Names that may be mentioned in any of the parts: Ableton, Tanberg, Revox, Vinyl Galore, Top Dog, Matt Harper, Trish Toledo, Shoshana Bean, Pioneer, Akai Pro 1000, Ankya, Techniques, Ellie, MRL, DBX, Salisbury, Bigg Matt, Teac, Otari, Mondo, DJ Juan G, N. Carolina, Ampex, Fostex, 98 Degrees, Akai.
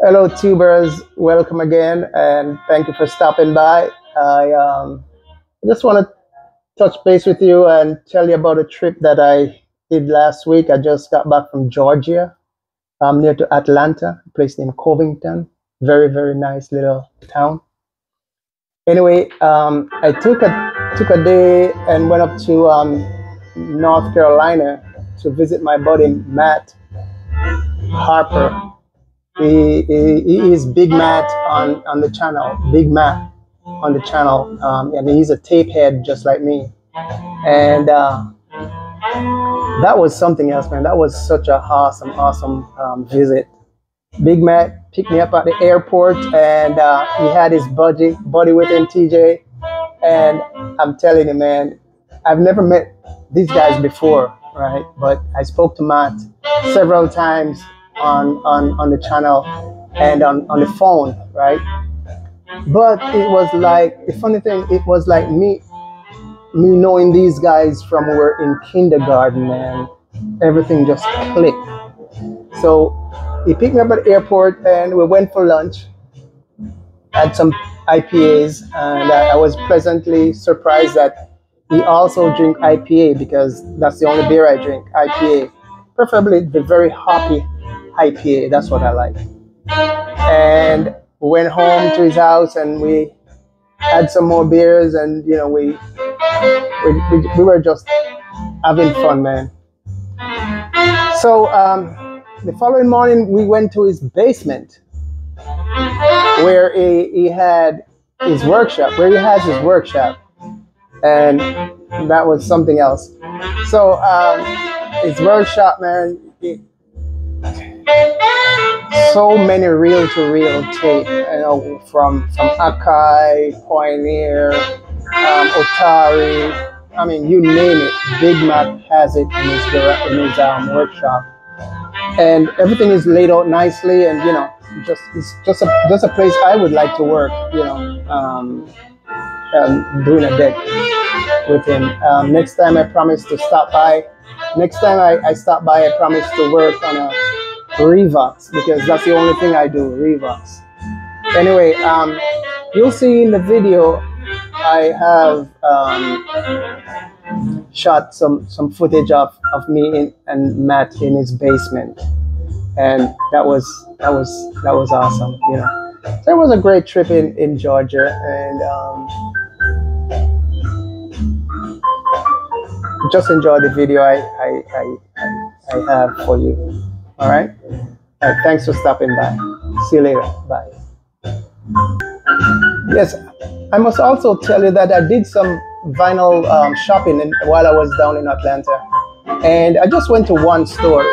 Hello tubers, welcome again and thank you for stopping by. I just want to touch base with you and tell you about a trip that I did last week. I just got back from Georgia. I'm near to Atlanta, a place named Covington. Very nice little town. Anyway, I took a day and went up to North Carolina to visit my buddy Matt Harper. He is Big Matt on the channel, Big Matt on the channel, and he's a tape head just like me. And that was something else, man. That was such an awesome visit. Big Matt picked me up at the airport, and he had his buddy with him, TJ. And I'm telling you, man, I've never met these guys before, right? But I spoke to Matt several times on the channel and on the phone, right? But it was like, the funny thing, it was like me knowing these guys from when we were in kindergarten, man. Everything just clicked. So he picked me up at the airport and we went for lunch, had some IPAs, and I was pleasantly surprised that he also drink IPA, because that's the only beer I drink, IPA. Preferably the very hoppy IPA, that's what I like. And we went home to his house and we had some more beers, and you know, we were just having fun, man. So the following morning we went to his basement where he had his workshop, where he has his workshop, and that was something else. So his workshop, man, so many reel-to-reel tape, you know, from Akai, Pioneer, Otari. I mean, you name it. Big Mac has it in his workshop, and everything is laid out nicely. And you know, it's just a place I would like to work. You know, doing a deck with him. Next time, I promise to stop by. Next time I stop by, I promise to work on a Revox, because that's the only thing I do, Revox. Anyway, you'll see in the video I have shot some footage of me and Matt in his basement, and that was awesome, you know. So it was a great trip in Georgia, and just enjoy the video I have for you. All right. All right, thanks for stopping by. See you later. Bye. Yes, I must also tell you that I did some vinyl shopping while I was down in Atlanta, and I just went to one store.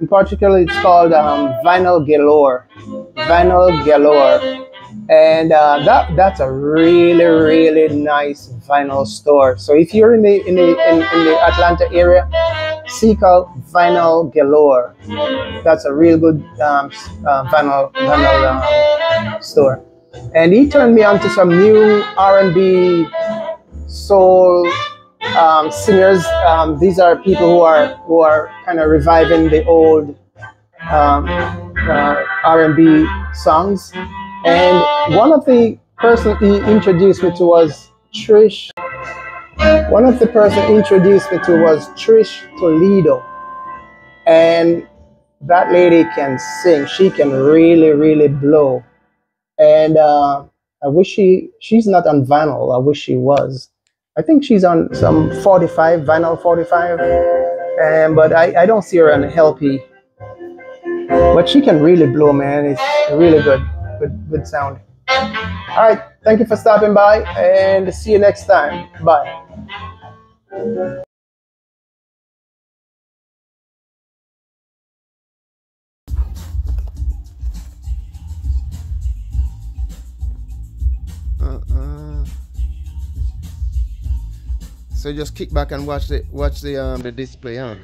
In particular, it's called Vinyl Galore. Vinyl Galore, and that's a really nice vinyl store. So if you're in the Atlanta area, seek out Vinyl Galore. That's a real good vinyl store. And he turned me on to some new R&B soul singers. These are people who are kind of reviving the old R&B songs. And one of the person he introduced me to was Trish. One of the person introduced me to was Trish Toledo, and that lady can sing. She can really blow, and I wish she's not on vinyl. I wish she was. I think she's on some 45 vinyl 45, and but I don't see her on LP. But she can really blow, man. It's really good sound. All right, thank you for stopping by, and see you next time. Bye. So just kick back and watch the display, huh?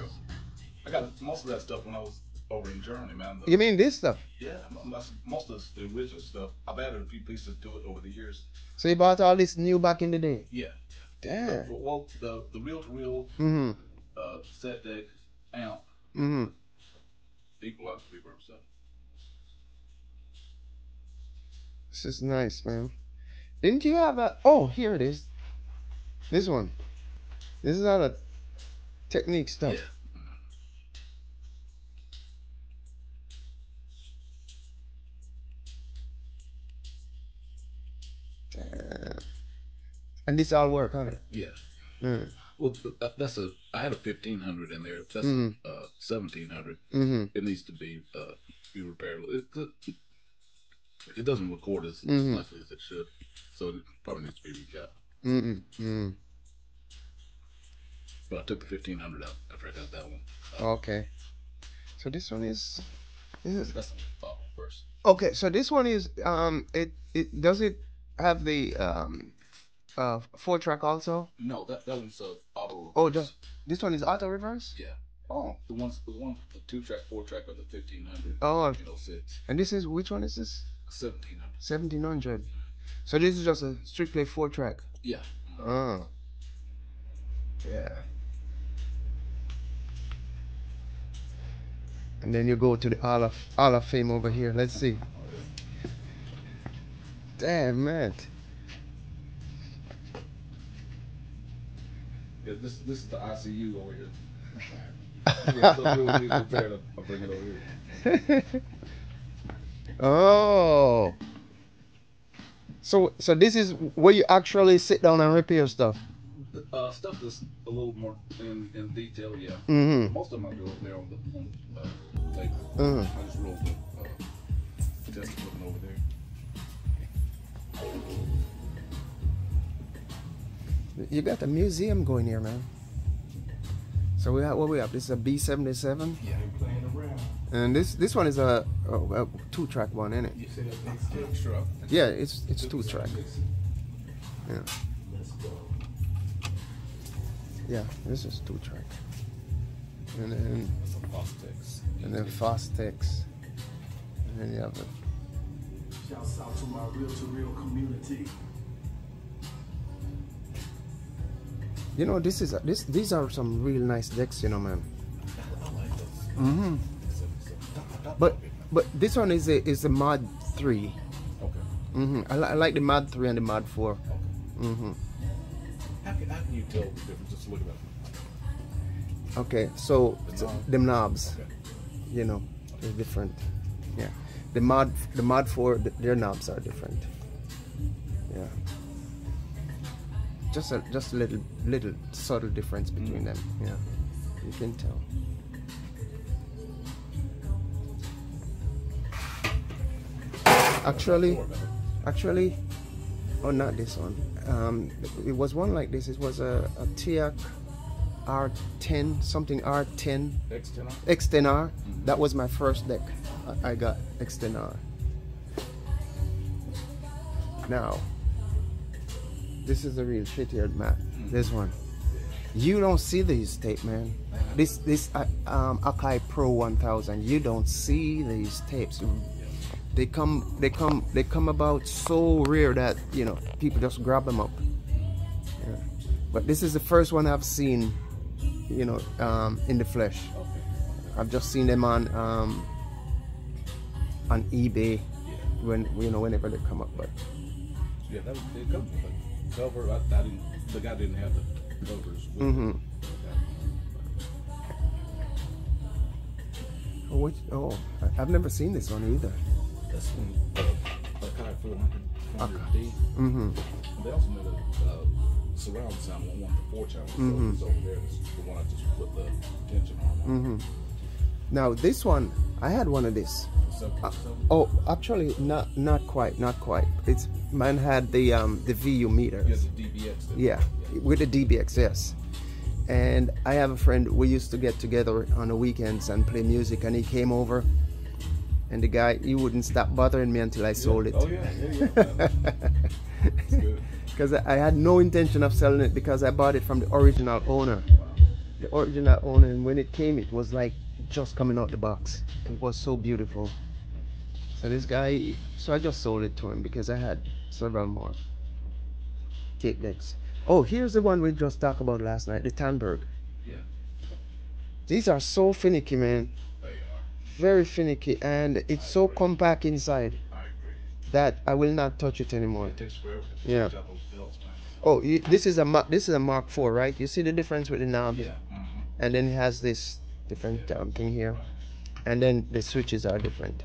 I got most of that stuff when I was over in Germany, man. You mean this stuff? Yeah, most of the original stuff. I've added a few pieces to it over the years. So you bought all this new back in the day? Yeah. Damn. Well, the reel-to-reel set deck amp, equalizer reverb stuff. This is nice, man. Didn't you have a... Oh, here it is. This one. This is out of Technique stuff. Yeah. Damn. And this all work, huh? Yeah. Mm. Well, that's a... I had a 1500 in there. If that's a 1700. Mm-hmm. It needs to be repaired. It doesn't record as much as it should, so it probably needs to be recut. But I took the 1500 out after I got that one. Okay. So this one is. That's the file first. Okay, so this one is it does it have the 4-track also? No, that one's auto reverse. Oh, this one is auto reverse? Yeah. Oh, the 2-track, 4-track of the 1500. Oh, and this is, which one is this? 1700. 1700. So this is just a strictly 4-track. Yeah. Oh. Yeah. And then you go to the Hall of Fame over here. Let's see. Damn, man. Yeah, this is the ICU over here. Yeah, I'll bring it over here. Oh, so this is where you actually sit down and repair stuff. Stuff that's a little more in detail, yeah. Mm-hmm. Most of them I do up there on the table. I just roll the test equipment over there. You got a museum going here, man. So we have, what we have? This is a B77. Yeah, they're playing around. And this one is a 2-track one, isn't it? You said it's 2-track. Yeah, it's 2-track. Yeah. Let's go. Yeah, this is 2-track. And then that's a Fostex. And then Fostex. And then you have the. Shouts out to my reel-to-reel community. You know, this is these are some real nice decks, you know, man. But this one is a mod 3. Okay. I like the mod 3 and the mod 4. Okay. How can you tell the difference just looking at them? Okay, so the knobs, okay. You know, they're different. Yeah, the mod 4, their knobs are different. Yeah. Just a little subtle difference between them. Yeah, you can tell. Actually, oh, not this one. It was one like this. It was a Teac R10 something R10 X10R. That was my first deck. I got X10R. Now. This is a real shit here, Matt. This one. You don't see these tape, man. This Akai Pro 1000. You don't see these tapes. They come about so rare that, you know, people just grab them up. Yeah. But this is the first one I've seen, you know, in the flesh. I've just seen them on eBay when, you know, whenever they come up. But yeah, that was they come. Cover, I didn't, the guy didn't have the covers. Oh, I've never seen this one either. That's one, Akai 400D. They also made a surround sound one with the 4-channel. So over there, this is the one I just put the tension on. Now this one, I had one of this. Oh, actually, not quite. It's mine had the VU meter. Yeah, the DBX. Yeah, with the DBX, yes. And I have a friend. We used to get together on the weekends and play music. And he came over, and the guy he wouldn't stop bothering me until I sold it. Oh yeah. Because I had no intention of selling it because I bought it from the original owner. Wow. The original owner, and when it came, it was like. Just coming out the box. It was so beautiful. So this guy, so I just sold it to him because I had several more tape decks. Oh, here's the one we just talked about last night, the Tanberg. Yeah. These are so finicky, man. They are. Very finicky, and it's so compact inside. I agree. that, I will not touch it anymore. Yeah. Oh, this is a Mark IV, right? You see the difference with the knob? Yeah. And then it has this different thing here, and then the switches are different.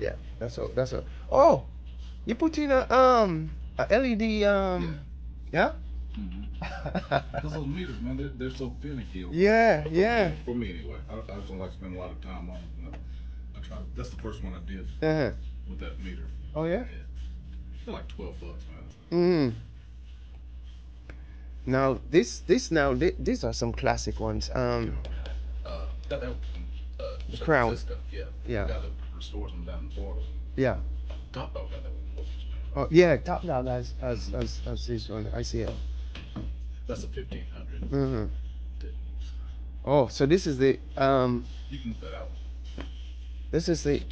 Yeah, that's all. That's all. Oh, you put in a LED. Yeah. Because those meters, man, they're so finicky. Yeah, yeah. For me, anyway, I just don't like spending a lot of time on it. I try. That's the first one I did with that meter. Oh yeah. They're like $12, man. Now these are some classic ones. The Crown. Yeah. Yeah. The guy that restores them down in Florida. Yeah. Top Dog got that one. Oh yeah, Top Dog has this one. I see it. That's a 1500. Oh, so this is the You can cut out. This is the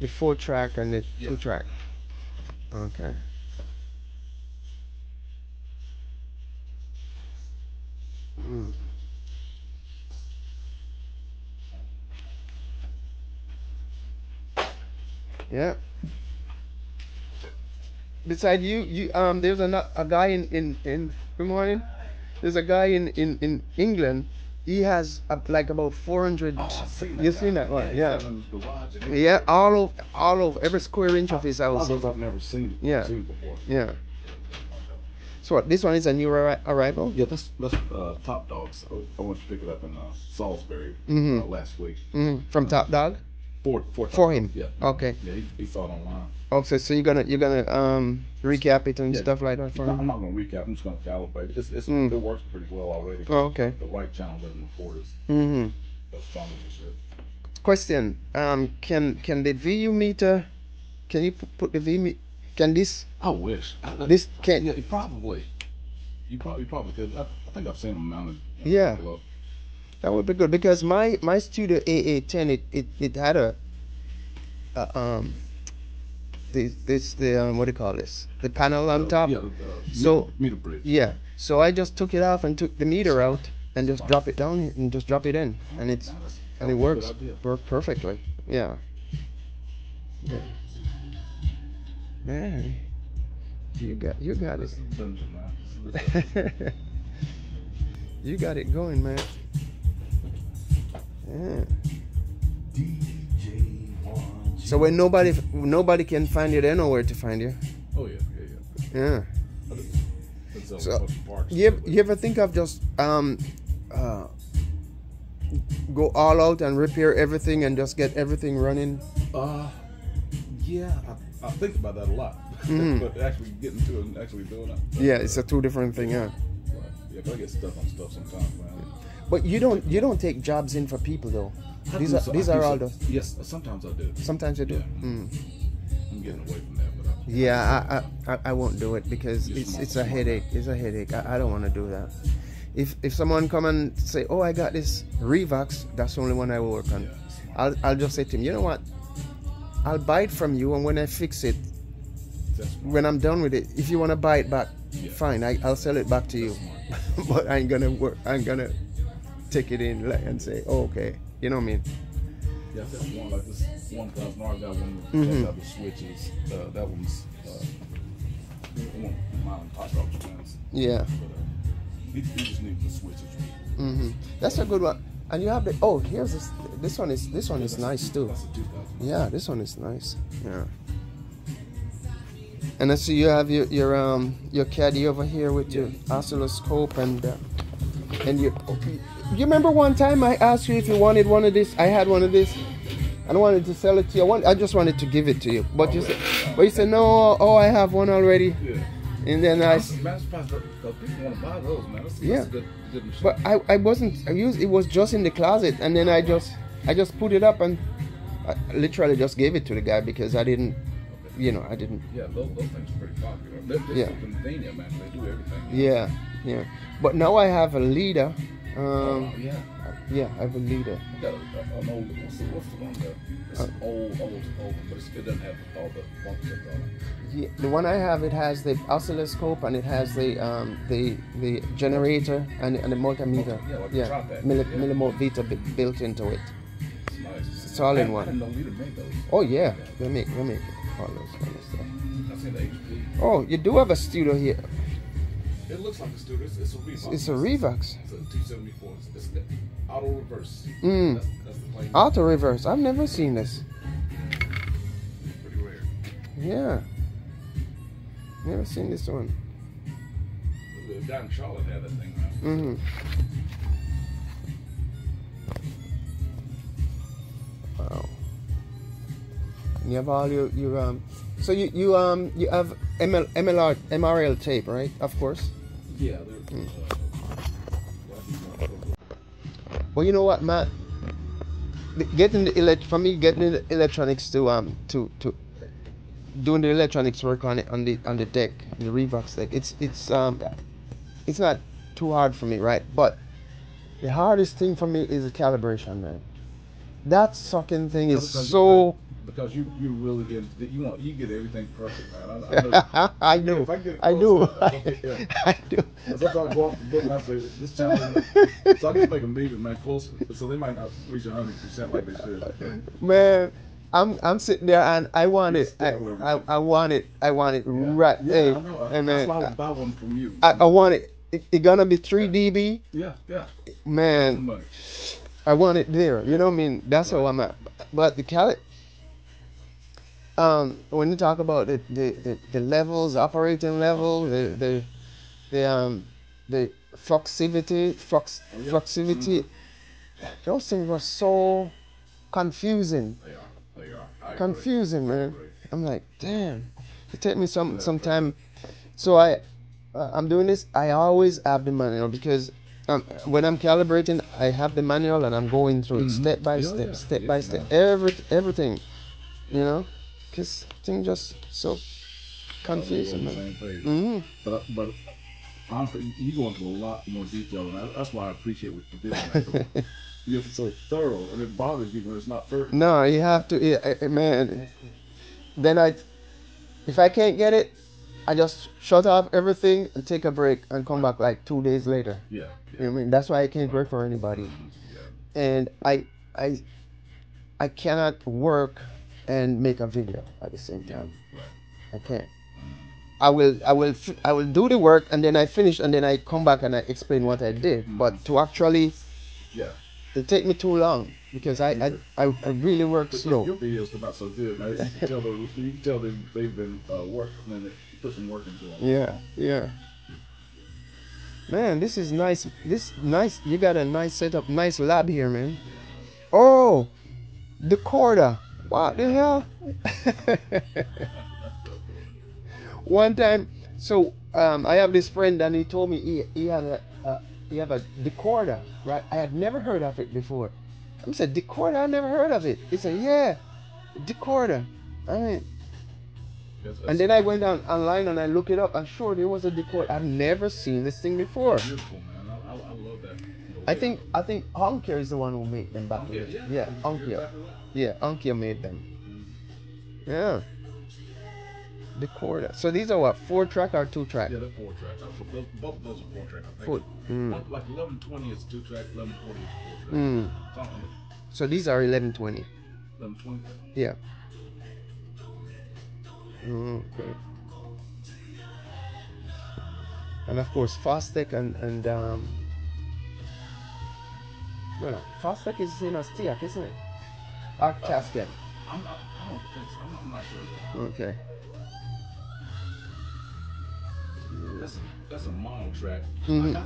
4-track and the 2-track. Okay. Yeah. Beside you there's a guy in good morning. There's a guy in England. He has like about 400. Oh, you've seen that one, yeah. Yeah, all over every square inch of his house. I've never seen it. Yeah. Seen before. Yeah. So what, this one is a new arrival? Yeah, that's Top Dog. I went to pick it up in Salisbury last week. From Top Dog? For him. Yeah. Okay. Yeah, he saw it online. Oh, so you're gonna recap it and stuff like that for him? I'm not gonna recap. I'm just gonna calibrate it. It works pretty well already. Oh, okay. The right channel doesn't afford us. Question: can the VU meter? Can you put the VU? Can this? I wish. This can. Yeah, probably. You probably could. I think I've seen them mounted. Yeah. Below. That would be good because my Studio AA10 it had what do you call this, the panel on top, so meter bridge. Yeah, so I just took it off and took the meter out and just drop it down and just drop it in, and it worked perfectly. Yeah. Man, you got it. You got it going, man. Yeah. So when nobody can find you, they know where to find you. Oh yeah. Yeah. So you ever think of just go all out and repair everything and just get everything running? Yeah, I think about that a lot. But actually getting to it and actually doing it. Yeah, it's a two different thing. Yeah. Yeah, but I get stuck on stuff sometimes, man. But you don't take jobs in for people though. Yes, sometimes I do. Sometimes you do. Yeah. I'm getting away from that, but I won't do it because it's a headache. It's a headache. I don't want to do that. If someone come and say, "Oh, I got this Revox," that's the only one I will work on. Yeah. I'll just say to him, "You know what? I'll buy it from you, and when I fix it, when I'm done with it, if you want to buy it back, fine. I'll sell it back to you. But I ain't gonna work. I'm gonna." Take it in and say, "Oh, okay," you know what I mean? Yeah, that one, like this one class mark, that one, that the switches, that one's one Top Dog plans. Yeah. You just need the switches. That's a good one. And you have the here's this. This one is nice too. That's a 2000. Yeah, this one is nice. Yeah. And I see you have your caddy over here with your oscilloscope and your. You remember one time I asked you if you wanted one of this? I had one of this. I wanted to sell it to you. I just wanted to give it to you. But you said no. Oh, I have one already. Yeah. And then I. Yeah. But I wasn't. I used it was just in the closet, and then I just put it up and I literally just gave it to the guy because I didn't. You know, I didn't. Yeah, those things are pretty popular. They're so convenient, man. They do everything. Yeah, yeah. But now I have a leader. I have a leader. An old one. What's the one there? It's old, but it doesn't have all the bumpers on it. Yeah, the one I have, it has the oscilloscope and it has the generator and the multimeter. Yeah, like the drop at. Millimeter built into it. It's nice. It's all in one. I didn't know we made those. Oh yeah, they make it. all this kind of stuff. That's in the HP. Oh, you do have a studio here. It looks like a studio. It's a Revox. It's a Revox. It's a 274. It's auto reverse. Mm. That's the plane. Auto reverse. I've never seen this. Pretty rare. Yeah. Never seen this one. Down in Charlotte had that thing out. Mm-hmm. Wow. And you have all your so you have MRL tape, right? Of course. Yeah. Mm. Well, you know what, Matt? Getting the electronics to doing the electronics work on it on the deck, the Revox deck. It's not too hard for me, right? But the hardest thing for me is the calibration, man. That sucking thing is because you really get you get everything perfect, man. I know. I do. I do. Sometimes I go off the book and I say this channel, so I can make them leave it, man, closer. So they might not reach 100% like they should. Man. I'm sitting there and I want it. I want it yeah. Right. Yeah, hey, I know. And that's why I buy one from you. I want it. It's gonna be 3 dB. Yeah, yeah. Man, I want it there. You know what I mean? That's how I'm at. But the cali. When you talk about the levels, operating level, the fluxivity, those things were so confusing. They are. Confusing, man. I'm like, damn. It takes me some time. So I'm doing this. I always have the manual because when I'm calibrating, I have the manual and I'm going through it step by step, step by step, everything. You know, because things just so confusing, man. But honestly, you go into a lot more detail, and that's why I appreciate what you did. You're so thorough, and it bothers you when it's not thorough. No, you have to, man. Then if I can't get it, I just shut off everything and take a break and come back like 2 days later. Yeah. You know what I mean? That's why I can't work for anybody. Yeah. And I cannot work and make a video at the same time. Right. I can't. I will do the work and then I finish and then I come back and I explain what I did. But to actually, it take me too long because I really work slow. Your videos come out so good, man. You can tell they've been working and they put some work into them. Yeah, yeah. Man, this is nice. You got a nice setup, nice lab here, man. Oh, the Corda. What the hell? One time, so I have this friend and he told me he had a decoder, right? I had never heard of it before. I said, decoder? I never heard of it. He said, yeah, decoder. I mean, and then I went down online and I looked it up. I'm sure there was a decoder. I've never seen this thing before. Beautiful, man. I love that. I think Ankya is the one who made them back then. Yeah, Ankya. Yeah, Ankya made them. Yeah. Decoder. So these are what, 4-track or 2-track? Yeah, they're 4-track. Both of those are 4-track, I think. Like 1120 is 2-track, 1140 is 4-track. So these are 1120. 1120? Yeah. Okay. And of course, Fostex and well, Fostex is the same as Teac, isn't it? Arctasket. I don't think so. I'm not sure. Okay. That's a mono track.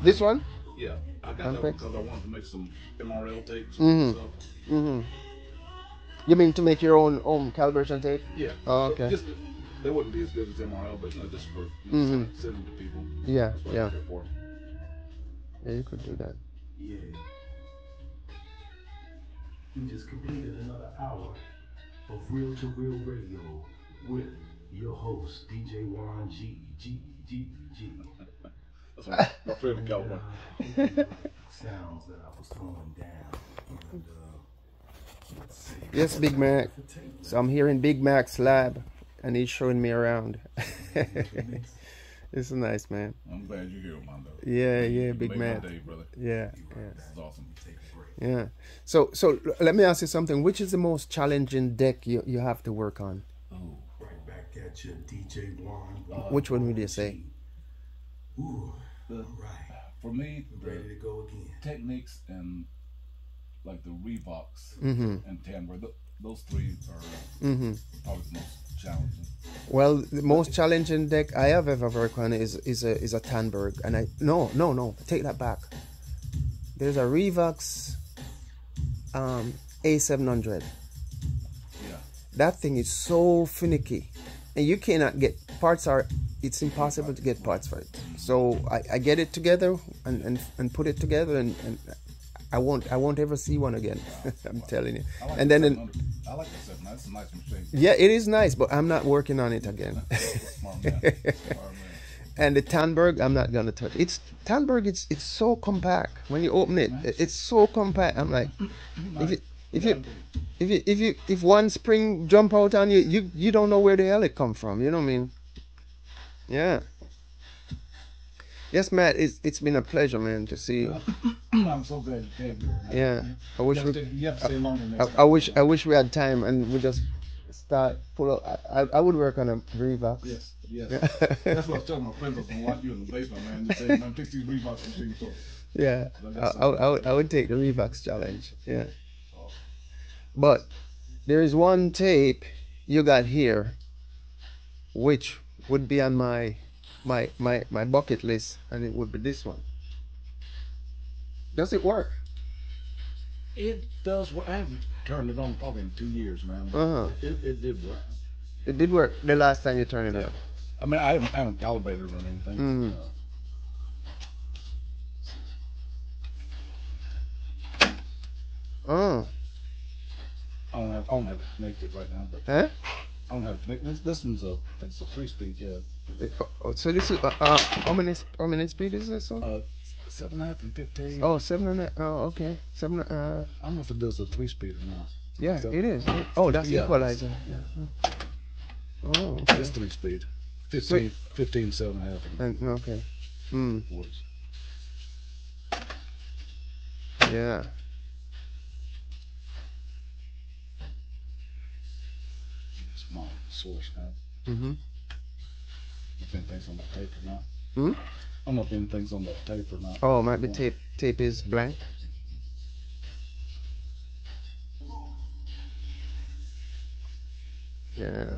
This one? Yeah, I got Ampex. That because I wanted to make some MRL tapes. You mean to make your own calibration tape? Yeah. Oh, okay. Just, they wouldn't be as good as MRL, but just for sending to people. Yeah, yeah. Yeah, you could do that. Yeah. You just completed another hour of real-to-real radio with your host, DJ Juan G. That's my favorite cowboy. Sounds that I was throwing down. Yes, Big Mac. So I'm here in Big Mac's lab, and he's showing me around. It's nice, man. I'm glad you're here, Mondo. Yeah, yeah, Big Mac. Yeah, it's awesome. Yeah. So let me ask you something. Which is the most challenging deck you have to work on? Oh, Gotcha, DJ Juan. Which one would you say? Ooh, all right. For me, ready to go again. Techniques and like the Revox and Tanberg, those three are probably the most challenging. Well, the most challenging deck I have ever worked on is a Tanberg, and no, take that back. There's a Revox A700. Yeah. That thing is so finicky, and you cannot get parts. It's impossible to get parts for it. So I get it together and put it together, and I won't ever see one again. I'm telling you. Like, and then I like the 700. That's a nice machine. Yeah, it is nice, but I'm not working on it again. Smart man. And the Tanberg, I'm not gonna touch. It's so compact. When you open it, it's so compact. I'm like, if one spring jump out on you, you don't know where the hell it come from. You know what I mean? Yeah. Yes, Matt. It's been a pleasure, man, to see you. I'm so glad you came. Yeah. I wish you have to stay longer next time. I wish we had time and we just start pull up. I would work on a Revox. Yes. Yes. Yeah. That's what I was telling my friends. I was gonna lock you in the basement, man. Just saying, man, take these Revox machines off. Yeah. I would take the Revox challenge. Yeah. Oh. But there is one tape you got here, which would be on my bucket list, and it would be this one. Does it work? It does work. I haven't turned it on probably in 2 years, man. It did work. It did work the last time you turned it on. I mean, I haven't calibrated it or anything. I don't have it connected right now. But huh? I don't have it connected. This one's it's a 3-speed, yeah. So this is how many speed is this one? 7.5 and 15. Oh, 7.5. Oh, okay. 7. I don't know if it does a 3-speed or not. Yeah, so, it is. Oh, that's equalizer. Yeah. Oh, okay. It's 3-speed. 15, 7.5. And, okay. Yeah. Small source now. If anything's on that tape or not. I don't know if anything's on that tape or not. Oh, might be tape. Tape is blank. Yeah.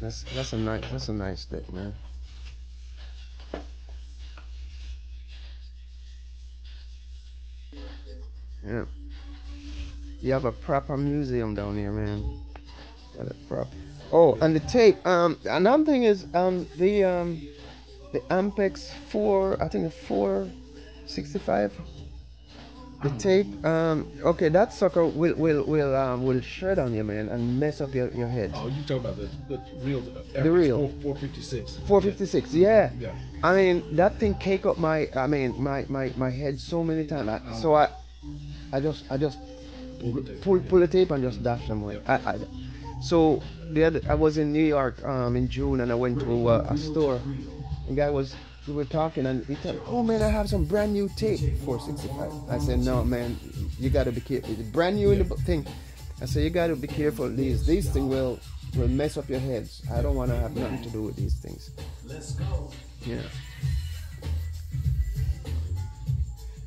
That's a nice deck, man. Yeah. You have a proper museum down here, man. Got a prop. Oh, and the tape. Another thing is the Ampex 4, I think the 465. The tape. Okay, that sucker will shred on you, man, and mess up your head. Oh, you talking about the real 456. 456. Yeah. Yeah. I mean, that thing cake up my head so many times. So I just pull the tape and just dash them away. Yeah. I was in New York in June, and I went to a store. The guy we were talking, and he said, "Oh man, I have some brand new tape, 465. I said, "No man, you gotta be careful. It's brand new in the thing." I said, "You gotta be careful. These things will mess up your heads. I don't wanna have nothing to do with these things." Let's go. Yeah.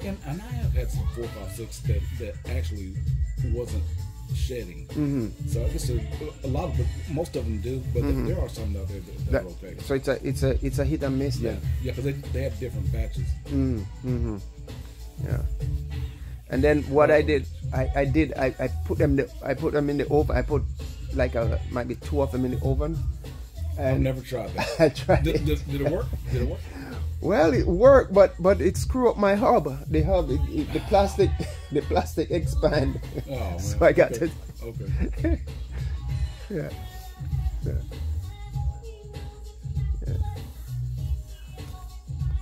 And I have had some 456 that actually wasn't shedding. So I guess a lot of most of them do, but there are some out there that are okay. So it's a hit and miss then. Yeah, because they have different batches. Yeah. And then what I did, I put them in the oven. I put like maybe 2 of them in the oven. I've never tried that. I tried. Did it work? Did it work? Well, it worked, but it screwed up my hub. The hub, the plastic, expand. Oh, man. So I got it. Okay. Yeah.